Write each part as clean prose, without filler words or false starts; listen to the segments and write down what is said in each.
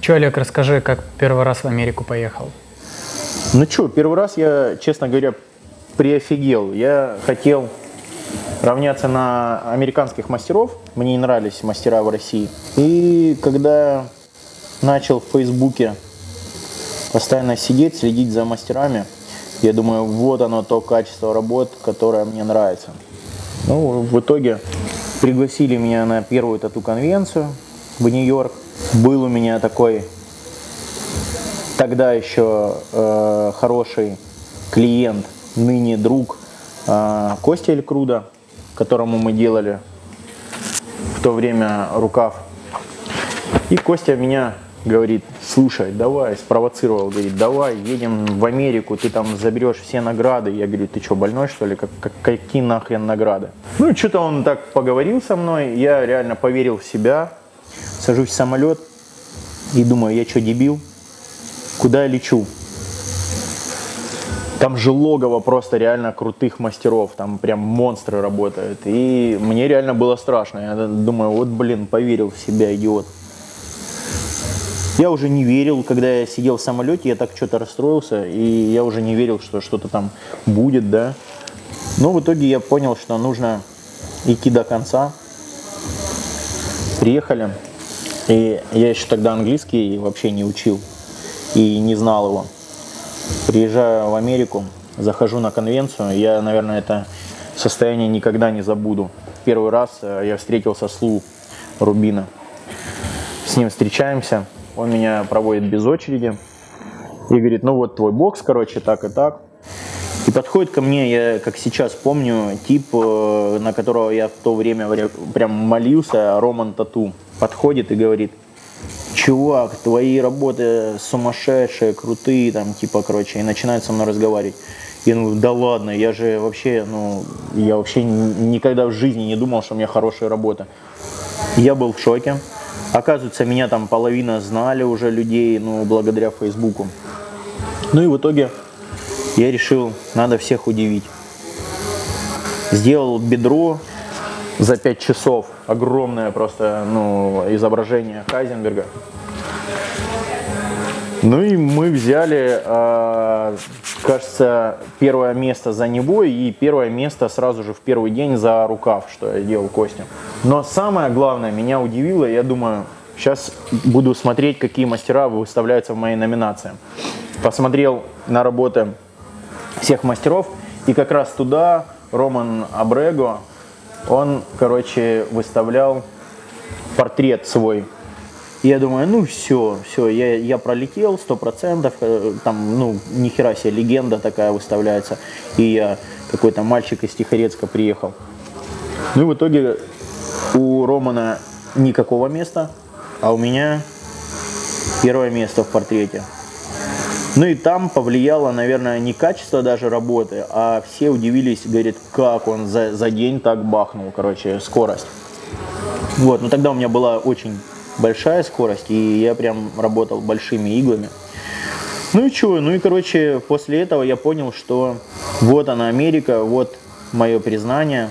Че, Олег, расскажи, как первый раз в Америку поехал? Ну что, первый раз я, честно говоря, приофигел. Я хотел равняться на американских мастеров. Мне не нравились мастера в России. И когда начал в Фейсбуке постоянно сидеть, следить за мастерами, я думаю, вот оно, то качество работ, которое мне нравится. Ну, в итоге пригласили меня на первую тату-конвенцию в Нью-Йорк. Был у меня такой тогда еще хороший клиент, ныне друг, Костя Эль Круда, которому мы делали в то время рукав. И Костя меня говорит: слушай, давай, спровоцировал, говорит, давай, едем в Америку, ты там заберешь все награды. Я говорю: ты что, больной что ли? Какие нахрен награды? Ну, что-то он так поговорил со мной, я реально поверил в себя, сажусь в самолет и думаю: я что, дебил? Куда я лечу? Там же логово просто реально крутых мастеров, там прям монстры работают. И мне реально было страшно, я думаю: вот блин, поверил в себя, идиот. Я уже не верил, когда я сидел в самолете, я так что-то расстроился, и я уже не верил, что что-то там будет, да. Но в итоге я понял, что нужно идти до конца. Приехали, и я еще тогда английский вообще не учил и не знал его. Приезжаю в Америку, захожу на конвенцию, я, наверное, это состояние никогда не забуду. Первый раз я встретился с Лу Рубина, с ним встречаемся. Он меня проводит без очереди и говорит: ну вот твой бокс, короче, так и так. И подходит ко мне, я как сейчас помню, тип, на которого я в то время прям молился, Роман Тату. Подходит и говорит: чувак, твои работы сумасшедшие, крутые, там, типа, короче. И начинает со мной разговаривать. Я говорю: да ладно, я же вообще, ну, я вообще никогда в жизни не думал, что у меня хорошие работы. Я был в шоке. Оказывается, меня там половина знали уже людей, ну, благодаря Фейсбуку. Ну и в итоге я решил, надо всех удивить. Сделал бедро за 5 часов. Огромное просто, ну, изображение Хайзенберга. Ну и мы взяли, кажется, первое место за него и первое место сразу же в первый день за рукав, что я делал Костя. Но самое главное меня удивило, я думаю, сейчас буду смотреть, какие мастера выставляются в моей номинации. Посмотрел на работы всех мастеров, и как раз туда Роман Абрего, он, короче, выставлял портрет свой. Я думаю: ну все, я пролетел 100%, там, ну, нихера себе, легенда такая выставляется. И я какой-то мальчик из Тихорецка приехал. Ну и в итоге у Романа никакого места, а у меня первое место в портрете. Ну и там повлияло, наверное, не качество даже работы, а все удивились, говорят: как он за день так бахнул, короче, скорость. Вот, но тогда у меня была очень большая скорость, и я прям работал большими иглами. Ну и чё, ну и, короче, после этого я понял, что вот она, Америка, вот мое признание.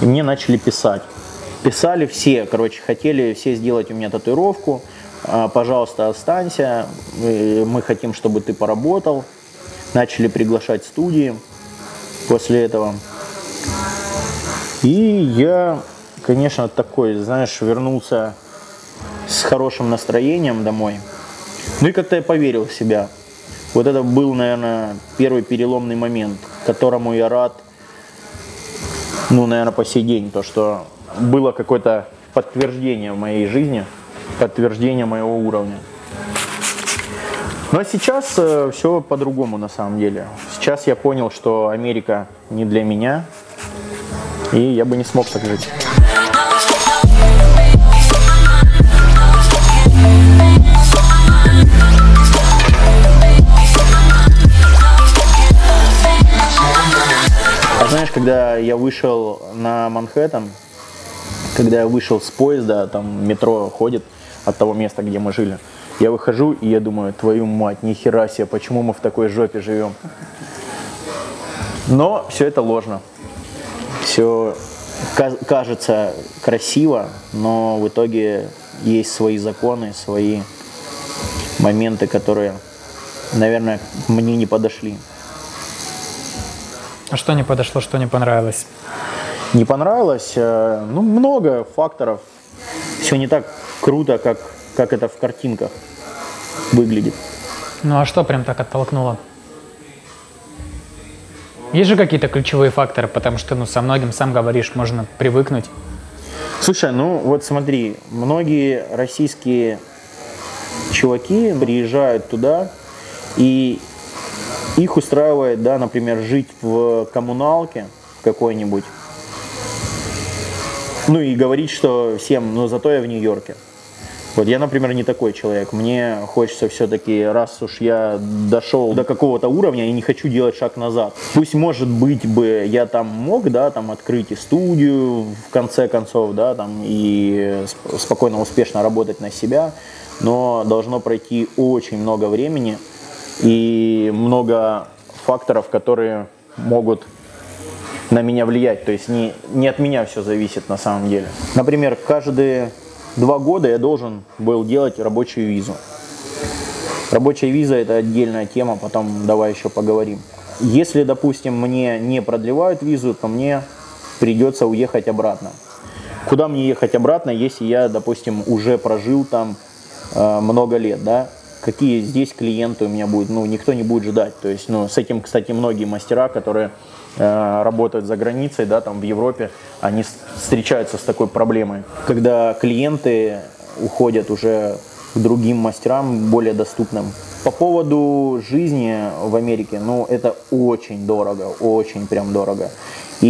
И мне начали писать. Писали все, короче, хотели все сделать у меня татуировку. Пожалуйста, останься, мы хотим, чтобы ты поработал. Начали приглашать студии после этого. И я, конечно, такой, знаешь, вернулся с хорошим настроением домой. Ну и как-то я поверил в себя. Вот это был, наверное, первый переломный момент, которому я рад, ну, наверное, по сей день. То, что было какое-то подтверждение в моей жизни, подтверждение моего уровня. Ну а сейчас все по-другому на самом деле. Сейчас я понял, что Америка не для меня, и я бы не смог так жить. Знаешь, когда я вышел на Манхэттен, когда я вышел с поезда, там метро ходит от того места, где мы жили, я выхожу и я думаю: твою мать, нихера себе, почему мы в такой жопе живем? Но все это ложно. Все кажется красиво, но в итоге есть свои законы, свои моменты, которые, наверное, мне не подошли. А что не подошло, что не понравилось? Не понравилось? Ну, много факторов. Все не так круто, как это в картинках выглядит. Ну, а что прям так оттолкнуло? Есть же какие-то ключевые факторы, потому что, ну, со многим, сам говоришь, можно привыкнуть. Слушай, ну, вот смотри, многие российские чуваки приезжают туда, и их устраивает, да, например, жить в коммуналке какой-нибудь, ну, и говорить, что всем, ну, зато я в Нью-Йорке. Вот я, например, не такой человек. Мне хочется все-таки, раз уж я дошел до какого-то уровня, я не хочу делать шаг назад. Пусть, может быть, бы я там мог, да, там открыть и студию, в конце концов, да, там и спокойно, успешно работать на себя, но должно пройти очень много времени и много факторов, которые могут на меня влиять. То есть не от меня все зависит на самом деле. Например, каждый 2 года я должен был делать рабочую визу. Рабочая виза – это отдельная тема, потом давай еще поговорим. Если, допустим, мне не продлевают визу, то мне придется уехать обратно. Куда мне ехать обратно, если я, допустим, уже прожил там много лет, да? Какие здесь клиенты у меня будут? Ну, никто не будет ждать. То есть, ну, с этим, кстати, многие мастера, которые работают за границей, да, там в Европе, они встречаются с такой проблемой. Когда клиенты уходят уже к другим мастерам, более доступным. По поводу жизни в Америке, ну, это очень дорого, очень прям дорого. И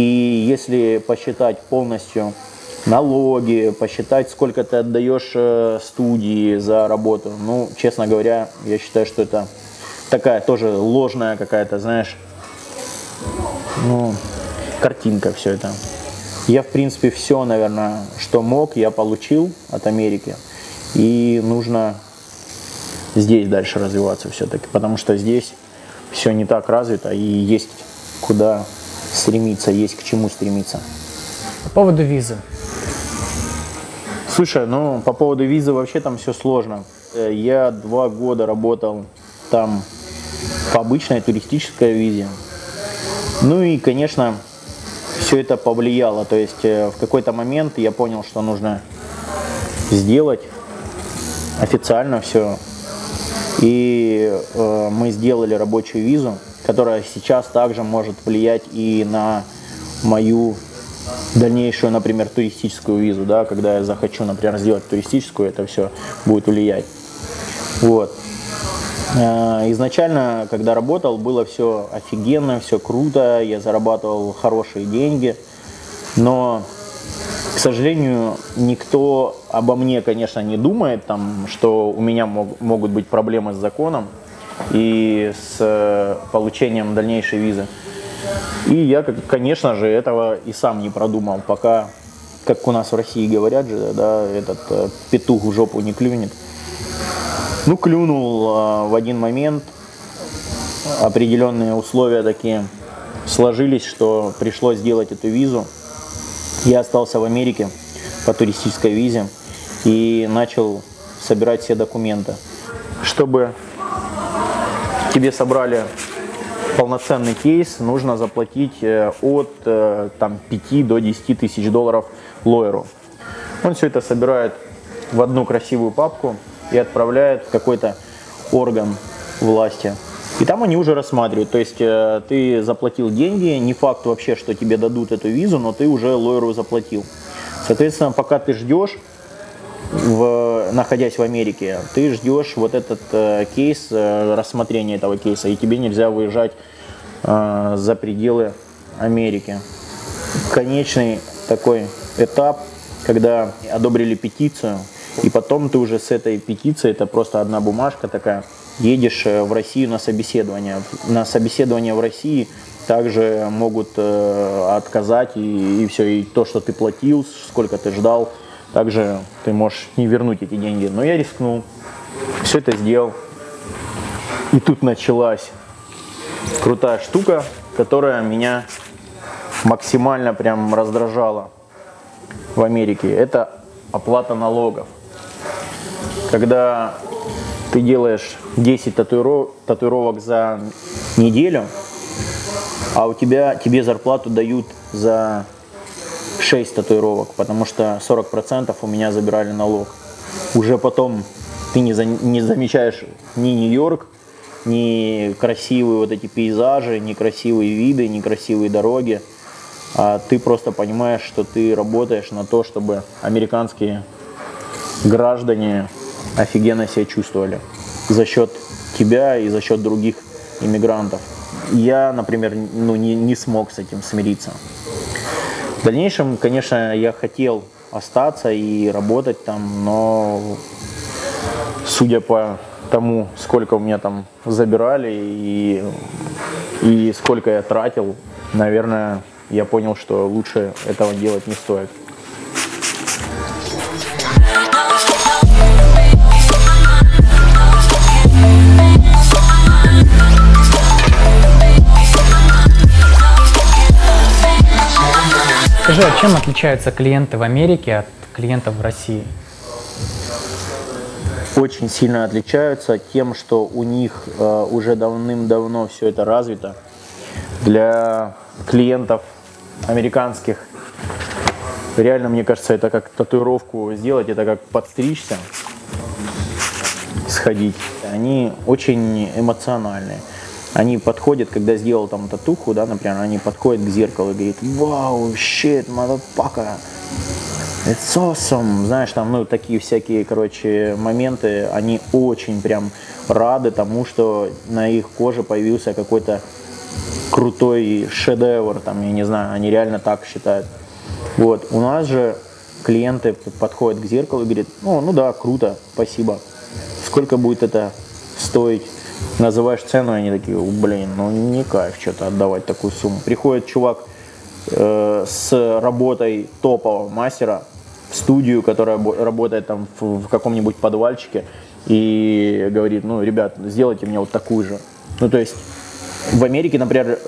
если посчитать полностью налоги, посчитать, сколько ты отдаешь студии за работу, ну, честно говоря, я считаю, что это такая тоже ложная какая-то, знаешь, ну, картинка все это. Я, в принципе, все, наверное, что мог, я получил от Америки. И нужно здесь дальше развиваться все-таки, потому что здесь все не так развито, и есть куда стремиться, есть к чему стремиться. По поводу визы. Слушай, ну, по поводу визы вообще там все сложно. Я 2 года работал там по обычной туристической визе. Ну и, конечно, все это повлияло. То есть в какой-то момент я понял, что нужно сделать официально все. И мы сделали рабочую визу, которая сейчас также может влиять и на мою дальнейшую, например, туристическую визу. Да? Когда я захочу, например, сделать туристическую, это все будет влиять. Вот. Изначально, когда работал, было все офигенно, все круто, я зарабатывал хорошие деньги, но, к сожалению, никто обо мне, конечно, не думает, там, что у меня могут быть проблемы с законом и с получением дальнейшей визы. И я, конечно же, этого и сам не продумал, пока, как у нас в России говорят же, да, этот петух в жопу не клюнет. Ну, клюнул в один момент, определенные условия такие сложились, что пришлось сделать эту визу. Я остался в Америке по туристической визе и начал собирать все документы. Чтобы тебе собрали полноценный кейс, нужно заплатить от там, 5 до 10 тысяч долларов лоеру. Он все это собирает в одну красивую папку и отправляют в какой-то орган власти. И там они уже рассматривают. То есть ты заплатил деньги, не факт вообще, что тебе дадут эту визу, но ты уже лоеру заплатил. Соответственно, пока ты ждешь, находясь в Америке, ты ждешь вот этот кейс, рассмотрение этого кейса, и тебе нельзя выезжать за пределы Америки. Конечный такой этап, когда одобрили петицию, и потом ты уже с этой петицией, это просто одна бумажка такая, едешь в Россию на собеседование. На собеседование в России также могут отказать, и все, и то, что ты платил, сколько ты ждал, также ты можешь не вернуть эти деньги. Но я рискнул, все это сделал. И тут началась крутая штука, которая меня максимально прям раздражала в Америке. Это оплата налогов. Когда ты делаешь 10 татуировок за неделю, а у тебя, тебе зарплату дают за 6 татуировок, потому что 40% у меня забирали налог. Уже потом ты не замечаешь ни Нью-Йорк, ни красивые вот эти пейзажи, ни красивые виды, ни красивые дороги. А ты просто понимаешь, что ты работаешь на то, чтобы американские граждане офигенно себя чувствовали за счет тебя и за счет других иммигрантов. Я, например, не смог с этим смириться. В дальнейшем, конечно, я хотел остаться и работать там, но судя по тому, сколько у меня там забирали и сколько я тратил, наверное, я понял, что лучше этого делать не стоит. Скажи, а чем отличаются клиенты в Америке от клиентов в России? Очень сильно отличаются тем, что у них уже давным-давно все это развито. Для клиентов американских реально, мне кажется, это как татуировку сделать, это как подстричься, сходить. Они очень эмоциональные. Они подходят, когда сделал там татуху, да, например, они подходят к зеркалу и говорят: «Вау, shit, motherfucker, it's awesome». Знаешь, там, ну, такие всякие, короче, моменты, они очень прям рады тому, что на их коже появился какой-то крутой шедевр, там, я не знаю, они реально так считают. Вот, у нас же клиенты подходят к зеркалу и говорят: ну да, круто, спасибо. Сколько будет это стоить? Называешь цену, они такие: блин, ну не кайф что-то отдавать такую сумму. Приходит чувак с работой топового мастера в студию, которая работает там в каком-нибудь подвальчике, и говорит: ну, ребят, сделайте мне вот такую же. Ну, то есть в Америке, например,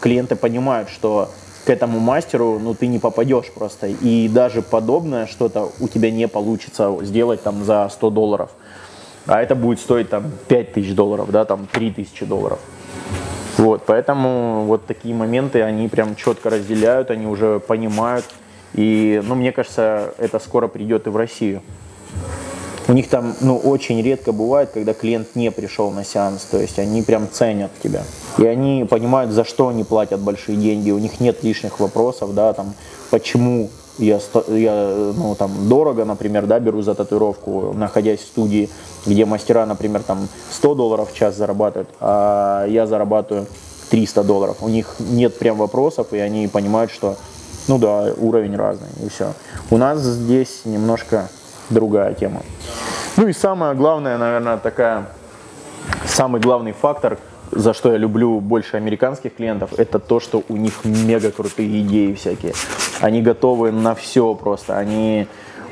клиенты понимают, что к этому мастеру, ну, ты не попадешь просто, и даже подобное что-то у тебя не получится сделать там за $100. А это будет стоить там $5000, да, там $3000. Вот, поэтому вот такие моменты, они прям четко разделяют, они уже понимают. И, ну, мне кажется, это скоро придет и в Россию. У них там, ну, очень редко бывает, когда клиент не пришел на сеанс, то есть они прям ценят тебя. И они понимают, за что они платят большие деньги, у них нет лишних вопросов, да, там, почему я ну, там, дорого, например, да, беру за татуировку, находясь в студии, где мастера, например, там $100 в час зарабатывают, а я зарабатываю $300. У них нет прям вопросов, и они понимают, что, ну да, уровень разный, и все. У нас здесь немножко другая тема. Ну и самое главное, наверное, самый главный фактор, за что я люблю больше американских клиентов, это то, что у них мега крутые идеи всякие. Они готовы на все просто.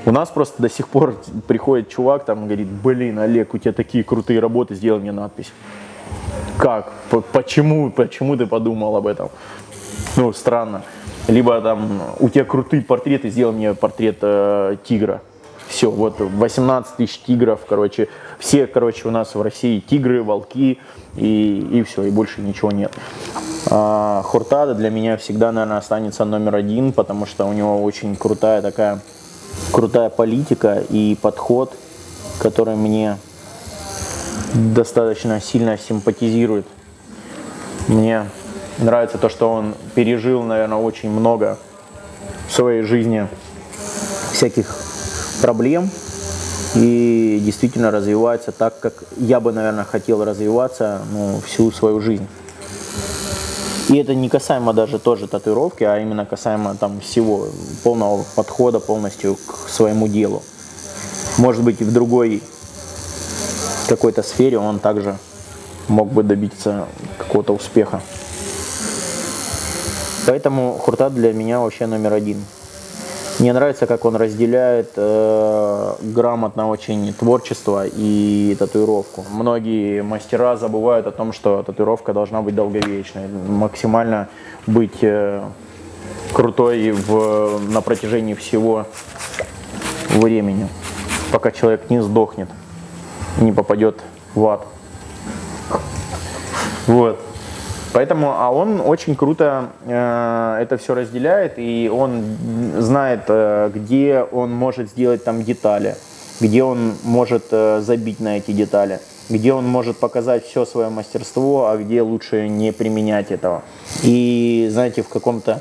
У нас просто до сих пор приходит чувак там и говорит: блин, Олег, у тебя такие крутые работы, сделай мне надпись. Как? Почему ты подумал об этом? Ну, странно. Либо там: у тебя крутые портреты, сделай мне портрет тигра. Все, вот 18 тысяч тигров, короче, все, короче, у нас в России тигры, волки, и все, и больше ничего нет. Хуртада для меня всегда, наверное, останется №1, потому что у него очень крутая политика и подход, который мне достаточно сильно симпатизирует. Мне нравится то, что он пережил, наверное, очень много в своей жизни всяких проблем и действительно развивается так, как я бы, наверное, хотел развиваться, ну, всю свою жизнь. И это не касаемо даже тоже татуировки, а именно касаемо там всего, полного подхода полностью к своему делу. Может быть, и в другой какой-то сфере он также мог бы добиться какого-то успеха. Поэтому Хуртад для меня вообще №1. Мне нравится, как он разделяет грамотно очень творчество и татуировку. Многие мастера забывают о том, что татуировка должна быть долговечной, максимально быть крутой на протяжении всего времени, пока человек не сдохнет. не попадет в ад. Вот. Поэтому, а он очень круто это все разделяет, и он знает, где он может сделать там детали, где он может забить на эти детали, где он может показать все свое мастерство, а где лучше не применять этого. И, знаете, в каком-то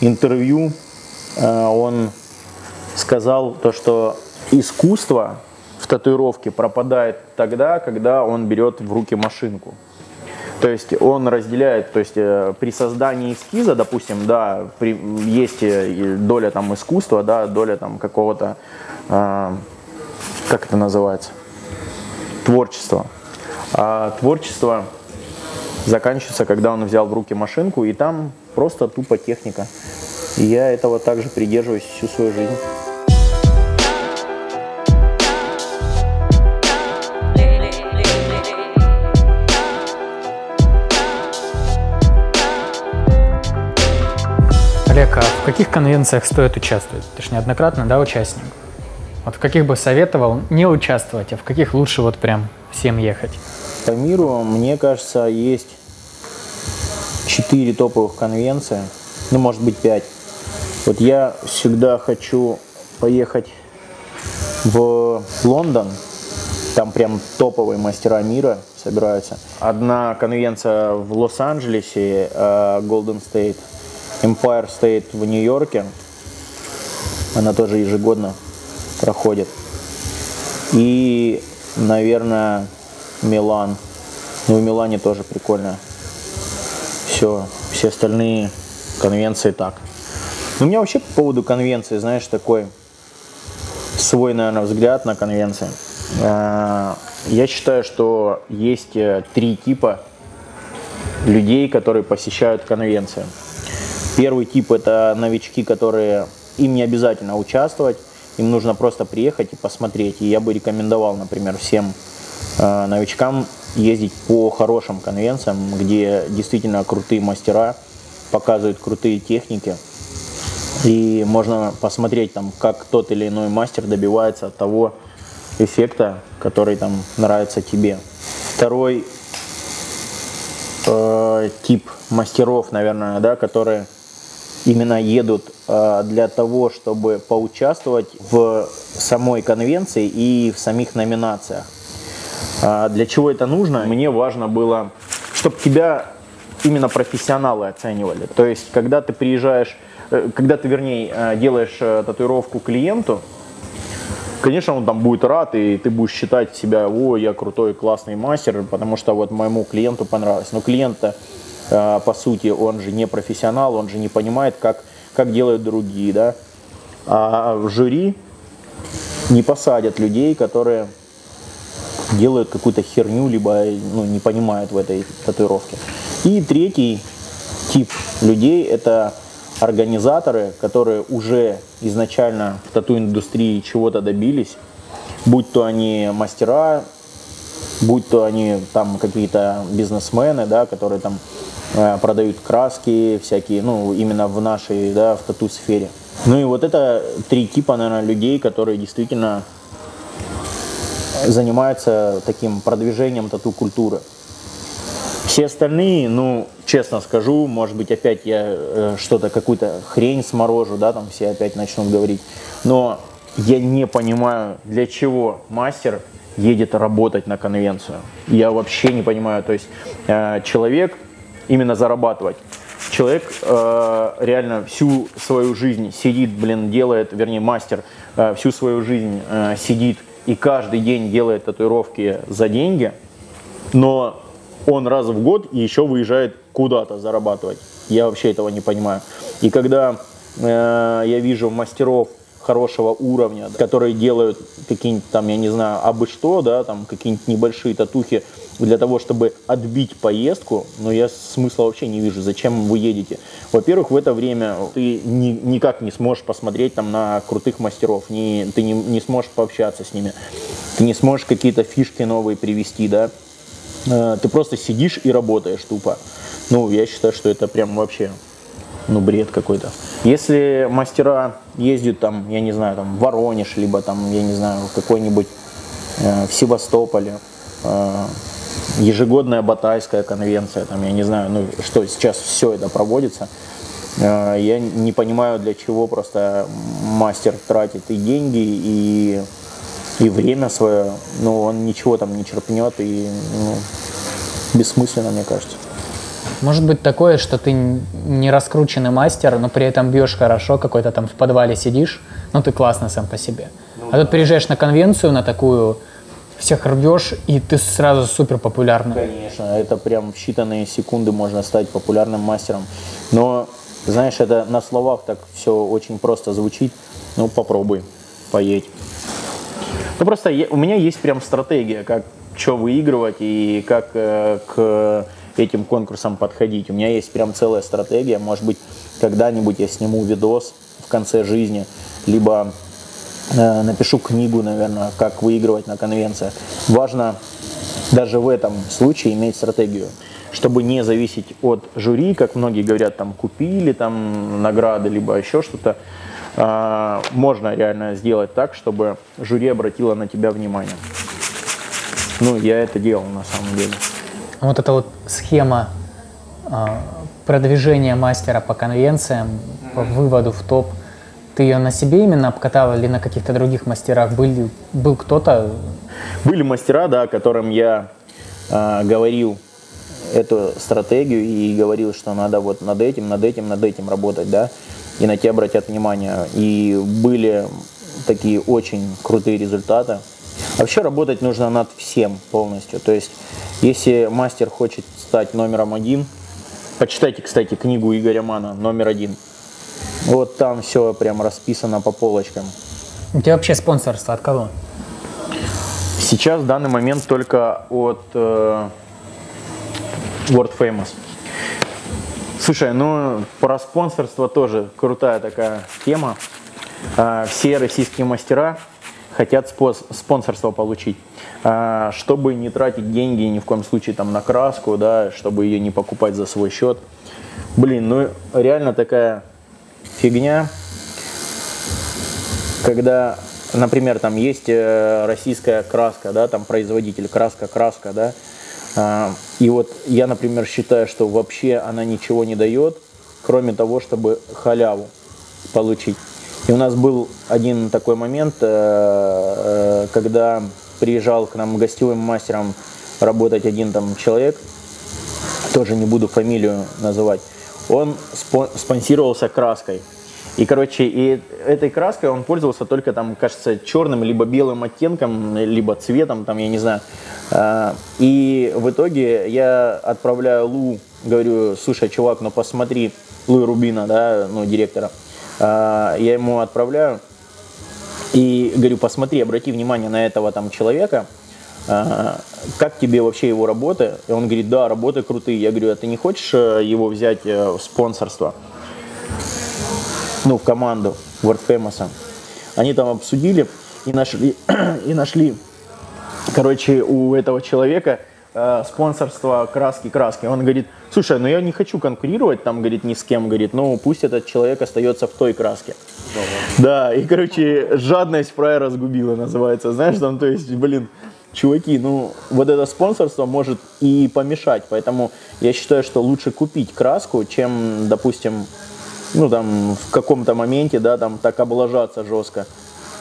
интервью он сказал то, что искусство в татуировке пропадает тогда, когда он берет в руки машинку. То есть он разделяет, то есть при создании эскиза, допустим, да, есть доля там искусства, да, доля там какого-то, как это называется, творчества. А творчество заканчивается, когда он взял в руки машинку, и там просто тупо техника. И я этого также придерживаюсь всю свою жизнь. Олег, а в каких конвенциях стоит участвовать? Ты же неоднократно, да, участник? Вот в каких бы советовал не участвовать, а в каких лучше вот прям всем ехать? По миру, мне кажется, есть 4 топовых конвенции, ну, может быть, 5. Вот я всегда хочу поехать в Лондон, там прям топовые мастера мира собираются. Одна конвенция в Лос-Анджелесе, Golden State. Empire State в Нью-Йорке, она тоже ежегодно проходит. И, наверное, Милан. Ну, в Милане тоже прикольно. Все остальные конвенции так. Но у меня вообще по поводу конвенции, знаешь, такой свой, наверное, взгляд на конвенции. Я считаю, что есть 3 типа людей, которые посещают конвенции. Первый тип – это новички, которые, им не обязательно участвовать, им нужно просто приехать и посмотреть. И я бы рекомендовал, например, всем новичкам ездить по хорошим конвенциям, где действительно крутые мастера показывают крутые техники. И можно посмотреть, там, как тот или иной мастер добивается того эффекта, который там нравится тебе. Второй тип мастеров, наверное, да, которые именно едут для того, чтобы поучаствовать в самой конвенции и в самих номинациях. Для чего это нужно? Мне важно было, чтобы тебя именно профессионалы оценивали. То есть, когда ты приезжаешь, когда ты, вернее, делаешь татуировку клиенту, конечно, он там будет рад, и ты будешь считать себя, о, я крутой, классный мастер, потому что вот моему клиенту понравилось. Но клиент-то, по сути, он же не профессионал, он же не понимает, как делают другие, да. А в жюри не посадят людей, которые делают какую-то херню, либо, ну, не понимают в этой татуировке. И третий тип людей – это организаторы, которые уже изначально в тату-индустрии чего-то добились, будь то они мастера, будь то они там какие-то бизнесмены, да, которые там продают краски всякие, ну, именно в нашей, да, в тату-сфере. Ну и вот это 3 типа, наверное, людей, которые действительно занимаются таким продвижением тату-культуры. Все остальные, ну, честно скажу, может быть, опять я что-то, какую-то хрень сморожу, да, там все опять начнут говорить, но я не понимаю, для чего мастер едет работать на конвенцию. Я вообще не понимаю, то есть человек именно зарабатывать. Человек реально всю свою жизнь сидит, блин, делает, вернее, мастер всю свою жизнь сидит и каждый день делает татуировки за деньги, но он раз в год еще выезжает куда-то зарабатывать. Я вообще этого не понимаю. И когда я вижу мастеров хорошего уровня, которые делают какие-нибудь там, я не знаю, абы что, да, там какие-нибудь небольшие татухи для того, чтобы отбить поездку, но я смысла вообще не вижу, зачем вы едете. Во-первых, в это время ты никак не сможешь посмотреть там на крутых мастеров, ты не сможешь пообщаться с ними, ты не сможешь какие-то фишки новые привести, да. Ты просто сидишь и работаешь тупо. Ну, я считаю, что это прям вообще, ну, бред какой-то. Если мастера ездят там, я не знаю, там в Воронеж, либо там, я не знаю, в какой-нибудь в Севастополе. Ежегодная Батайская конвенция, там, я не знаю, ну, что сейчас все это проводится. Я не понимаю, для чего просто мастер тратит и деньги, и время свое, но он ничего там не черпнет, и ну, бессмысленно, мне кажется. Может быть такое, что ты не раскрученный мастер, но при этом бьешь хорошо, какой-то там в подвале сидишь, но ты классно сам по себе. Ну, а да. Тут приезжаешь на конвенцию, на такую, всех рвешь, и ты сразу супер популярный. Конечно, это прям в считанные секунды можно стать популярным мастером. Но, знаешь, это на словах так все очень просто звучит. Ну, попробуй, поедь. Ну, просто у меня есть прям стратегия, как что выигрывать и как к этим конкурсам подходить. У меня есть прям целая стратегия. Может быть, когда-нибудь я сниму видос в конце жизни, либо напишу книгу, наверное, как выигрывать на конвенциях. Важно даже в этом случае иметь стратегию, чтобы не зависеть от жюри, как многие говорят, там купили там награды, либо еще что-то. Можно реально сделать так, чтобы жюри обратило на тебя внимание. Ну, я это делал на самом деле. Вот эта вот схема продвижения мастера по конвенциям, по выводу в топ, ты ее на себе именно обкатал или на каких-то других мастерах? Был кто-то? Были мастера, да, которым я говорил эту стратегию и говорил, что надо вот над этим работать, да, и на тебя обратят внимание. И были такие очень крутые результаты. Вообще работать нужно над всем полностью. То есть, если мастер хочет стать номером один, почитайте, кстати, книгу Игоря Мана «Номер один». Вот там все прям расписано по полочкам. У тебя вообще спонсорство от кого? Сейчас в данный момент только от World Famous. Слушай, ну про спонсорство тоже крутая такая тема. Все российские мастера хотят спонсорство получить, чтобы не тратить деньги ни в коем случае там на краску, да, чтобы ее не покупать за свой счет. Блин, ну реально такая фигня, когда, например, там есть российская краска, да, там производитель краска, да, и вот я, например, считаю, что вообще она ничего не дает, кроме того, чтобы халяву получить. И у нас был один такой момент, когда приезжал к нам гостевым мастером работать один там человек, тоже не буду фамилию называть, он спонсировался краской. И, короче, и этой краской он пользовался только, там, кажется, черным, либо белым оттенком, либо цветом, там, я не знаю. И в итоге я отправляю Лу, говорю, слушай, чувак, ну посмотри, Лу Рубина, да, ну, директора. Я ему отправляю и говорю, посмотри, обрати внимание на этого там человека, как тебе вообще его работы? И он говорит, да, работы крутые. Я говорю, а ты не хочешь его взять в спонсорство? Ну, в команду World Famous. Они там обсудили и нашли, короче, у этого человека спонсорство краски. Он говорит, слушай, ну я не хочу конкурировать там, говорит, ни с кем, говорит, ну пусть этот человек остается в той краске. Да, и, короче, жадность фрая разгубила, называется, знаешь, там, то есть, блин, чуваки, ну вот это спонсорство может и помешать, поэтому я считаю, что лучше купить краску, чем, допустим, ну там в каком-то моменте, да, там так облажаться жестко.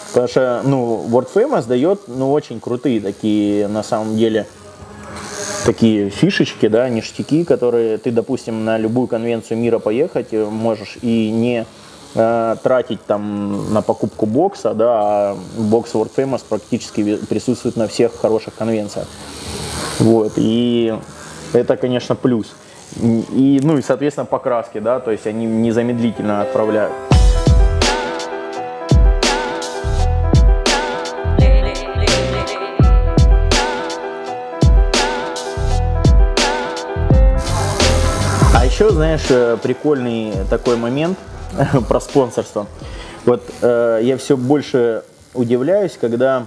Потому что, ну, World Famous дает, ну, очень крутые такие, на самом деле, такие фишечки, да, ништяки, которые ты, допустим, на любую конвенцию мира поехать можешь и не тратить там на покупку бокса, да, а бокс World Famous практически присутствует на всех хороших конвенциях. Вот, и это, конечно, плюс. И, ну и, соответственно, по краске, да, то есть они незамедлительно отправляют. А еще, знаешь, прикольный такой момент про спонсорство. Вот я все больше удивляюсь, когда...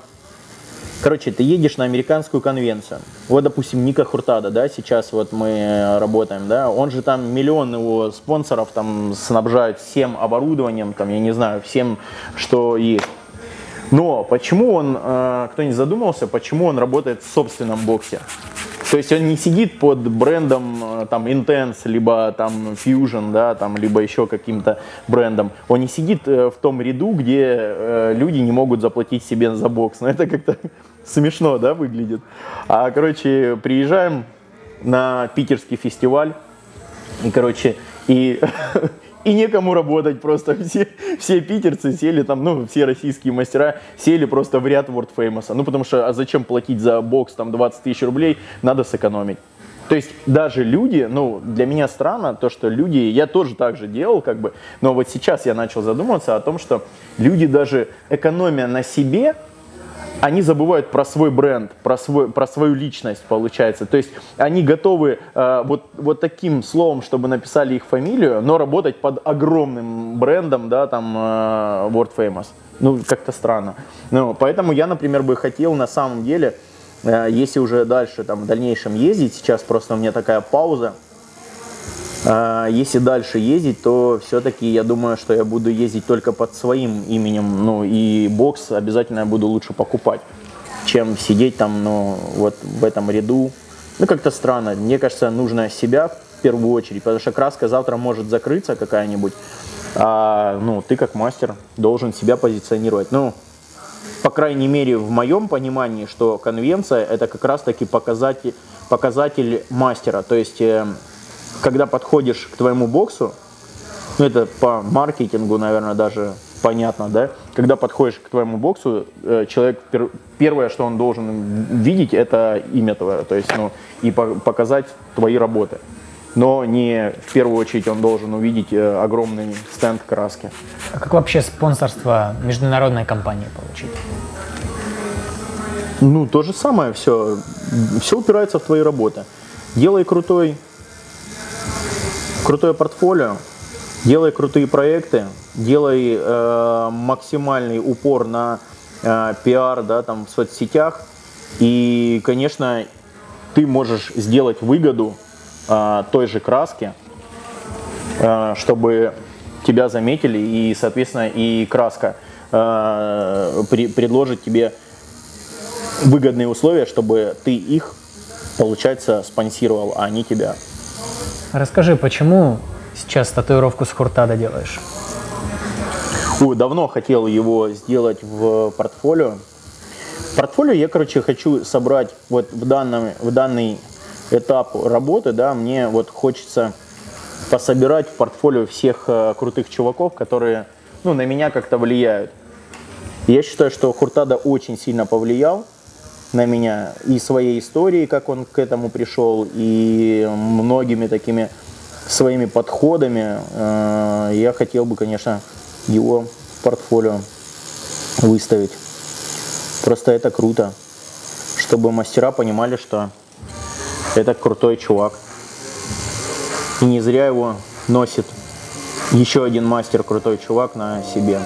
Короче, ты едешь на американскую конвенцию. Вот, допустим, Ника Хуртада, да, сейчас вот мы работаем, да, он же там миллион его спонсоров там снабжает всем оборудованием, там, я не знаю, всем, что есть. Но почему он, кто-нибудь задумался, почему он работает в собственном боксе? То есть он не сидит под брендом там Intense, либо там Fusion, да, там, либо еще каким-то брендом. Он не сидит в том ряду, где люди не могут заплатить себе за бокс. Но это как-то смешно, да, выглядит. А, короче, приезжаем на питерский фестиваль, и, короче, и некому работать просто. Все питерцы сели там, ну, все российские мастера сели просто в ряд World Famous. Ну, потому что, а зачем платить за бокс там 20 тысяч рублей? Надо сэкономить. То есть даже люди, ну, для меня странно то, что люди, я тоже так же делал, как бы, но вот сейчас я начал задумываться о том, что люди даже экономя на себе, они забывают про свой бренд, про свою личность, получается. То есть они готовы вот таким словом, чтобы написали их фамилию, но работать под огромным брендом, да, там, World Famous. Ну, как-то странно. Ну, поэтому я, например, бы хотел на самом деле, если уже дальше, там, в дальнейшем ездить, сейчас просто у меня такая пауза, если дальше ездить, то все-таки я думаю, что я буду ездить только под своим именем, ну, и бокс обязательно я буду лучше покупать, чем сидеть там, ну, вот в этом ряду. Ну, как-то странно. Мне кажется, нужно себя в первую очередь, потому что краска завтра может закрыться какая-нибудь, а, ну, ты как мастер должен себя позиционировать. Ну, по крайней мере, в моем понимании, что конвенция – это как раз-таки показатель мастера, то есть… Когда подходишь к твоему боксу, ну это по маркетингу, наверное, даже понятно, да? Когда подходишь к твоему боксу, человек, первое, что он должен видеть, это имя твое, то есть, ну, и показать твои работы. Но не в первую очередь он должен увидеть огромный стенд краски. А как вообще спонсорство международной компании получить? Ну, то же самое все. Все упирается в твои работы. Делай крутое портфолио, делай крутые проекты, делай максимальный упор на пиар, да, там, в соцсетях. И, конечно, ты можешь сделать выгоду той же краске, чтобы тебя заметили, и, соответственно, и краска предложит тебе выгодные условия, чтобы ты их, получается, спонсировал, а не тебя. Расскажи, почему сейчас татуировку с Хуртада делаешь? Ой, давно хотел его сделать в портфолио. Портфолио я, короче, хочу собрать вот в данный этап работы, да, мне вот хочется пособирать в портфолио всех крутых чуваков, которые, ну, на меня как-то влияют. Я считаю, что Хуртада очень сильно повлиял на меня и своей историей, как он к этому пришел, и многими такими своими подходами. Я хотел бы, конечно, его в портфолио выставить. Просто это круто, чтобы мастера понимали, что это крутой чувак. И не зря его носит еще один мастер, крутой чувак, на себе.